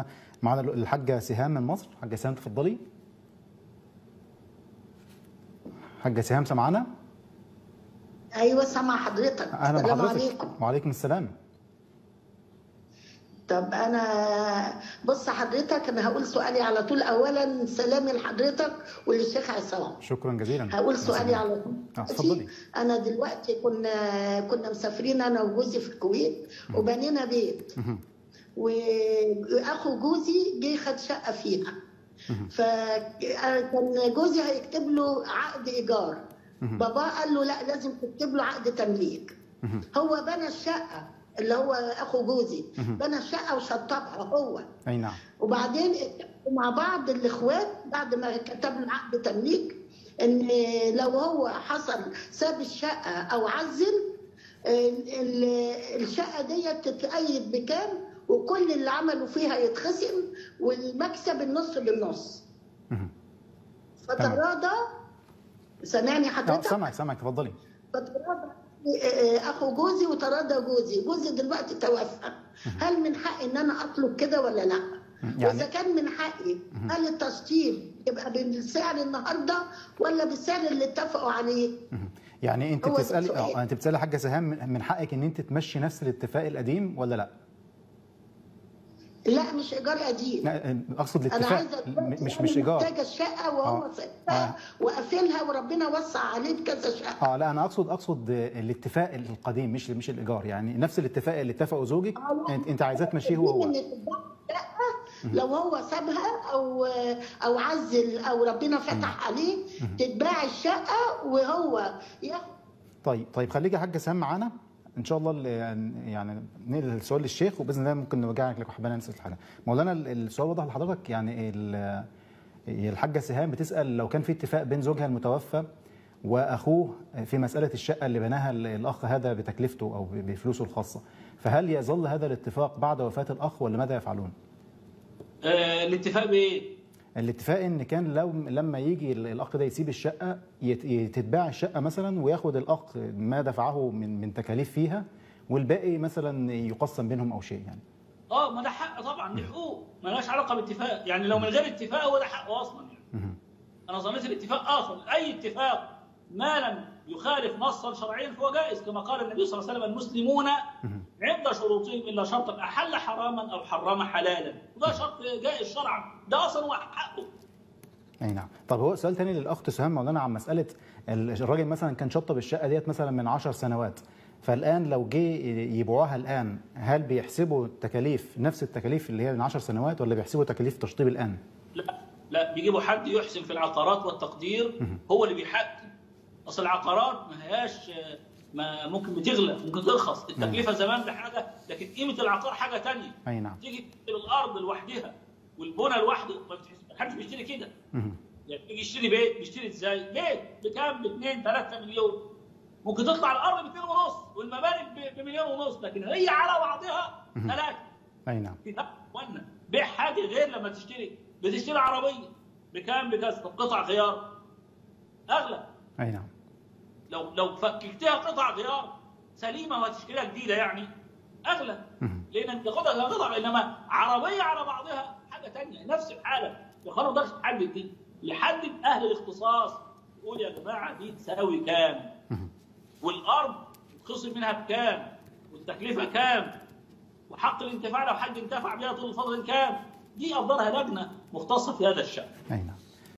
احنا معانا الحاجه سهام من مصر. حاجه سهام اتفضلي. حاجه سهام سامعانا؟ ايوه سامع حضرتك. اهلا بحضرتك. السلام عليكم. وعليكم السلام. طب انا بص حضرتك، انا هقول سؤالي على طول. اولا سلامي لحضرتك وللشيخ عصام. شكرا جزيلا. هقول سؤالي على طول. اتفضلي. انا دلوقتي كنا مسافرين انا وجوزي في الكويت وبنينا بيت، واخو جوزي جه خد شقه فيها، فكان جوزي هيكتب له عقد ايجار. بابا قال له لا، لازم تكتب له عقد تمليك. هو بنى الشقه، اللي هو اخو جوزي بنى الشقه وشطبها هو. اي نعم. وبعدين مع بعض الاخوات بعد ما كتب له عقد تمليك ان لو هو حصل ساب الشقه او عزل الشقه ديت تتأيد بكام، وكل اللي عملوا فيها يتخصم، والمكسب النص بالنص. فتراضى. سامعني حضرتك؟ سامعك اتفضلي. فتراضى اخو جوزي وتراضى جوزي دلوقتي توفى. هل من حقي ان انا اطلب كده ولا لا؟ يعني واذا كان من حقي، هل التشطيب يبقى بالسعر النهارده ولا بالسعر اللي اتفقوا عليه؟ يعني انت بتسالي حاجه سهام، من حقك ان انت تمشي نفس الاتفاق القديم ولا لا؟ لا مش ايجار قديم. لا اقصد الاتفاق. انا عايزه مش ايجار. محتاجه الشقه وهو سايبها وقافلها وربنا وسع عليه بكذا شقه. لا انا اقصد الاتفاق القديم، مش الايجار، يعني نفس الاتفاق اللي اتفقه زوجك انت عايزاه تمشيه هو. لو هو سابها او عزل او ربنا فتح عليه تتباع الشقه وهو ياخد. طيب خليكي يا حاجه سام معانا ان شاء الله، يعني نقل السؤال للشيخ وباذن الله ممكن نرجع لك لو حبينا نسال الحلقه. مولانا السؤال واضح لحضرتك، يعني الحاجه سهام بتسال لو كان في اتفاق بين زوجها المتوفى واخوه في مساله الشقه اللي بناها الاخ هذا بتكلفته او بفلوسه الخاصه، فهل يظل هذا الاتفاق بعد وفاه الاخ ولا ماذا يفعلون؟ الاتفاق بايه؟ الاتفاق ان كان لما يجي الاخ ده يسيب الشقه تتباع الشقه مثلا، وياخد الاخ ما دفعه من تكاليف فيها، والباقي مثلا يقسم بينهم او شيء يعني. ما ده حق طبعا، دي حقوق مالهاش علاقه باتفاق، يعني لو من غير اتفاق هو ده حقه اصلا يعني. انا ظنيت الاتفاق اخر، اي اتفاق ما لم يخالف نصا شرعيا فهو جائز، كما قال النبي صلى الله عليه وسلم المسلمون عند شروطهم الا شرطا احل حراما او حرم حلالا، وده شرط جائز شرعا، ده اصلا هو حقه. اي نعم. طب هو سؤال ثاني للاخت سهام مولانا عن مساله الراجل مثلا كان شطب الشقه ديت مثلا من 10 سنوات، فالان لو جه يبيعوها الان هل بيحسبوا التكاليف نفس التكاليف اللي هي من 10 سنوات ولا بيحسبوا تكاليف تشطيب الان؟ لا بيجيبوا حد يحسن في العقارات والتقدير، هو اللي بيحدد. اصل العقارات ما هياش ممكن بتغلى، ممكن ترخص، التكلفه زمان ده حاجه، لكن قيمه العقار حاجه ثانيه. اي نعم. تيجي الارض لوحدها والبنى لوحده، ما حدش بيشتري كده. يعني تيجي يشتري بيت، بيشتري ازاي؟ بيت بكام؟ ب 2 3 مليون. ممكن تطلع الارض ب 2.5 والمباني بمليون ونص، لكن هي على بعضها 3. اي نعم. بيع حاجه غير لما تشتري، بتشتري عربيه بكام؟ بكذا، قطع خيار اغلى. اي نعم. لو فككتها قطع غيار سليمه وهتشتريها جديده يعني اغلى، لان انت تاخدها قطع، انما عربيه على بعضها حاجه ثانيه. نفس الحاله يقرر ده يحدد، دي يحدد اهل الاختصاص، يقول يا جماعه دي تساوي كام، والارض تخصم منها بكام، والتكلفه كام، وحق الانتفاع لو حد انتفع بيها طول الفتره كام. دي افضلها لجنه مختصه في هذا الشان.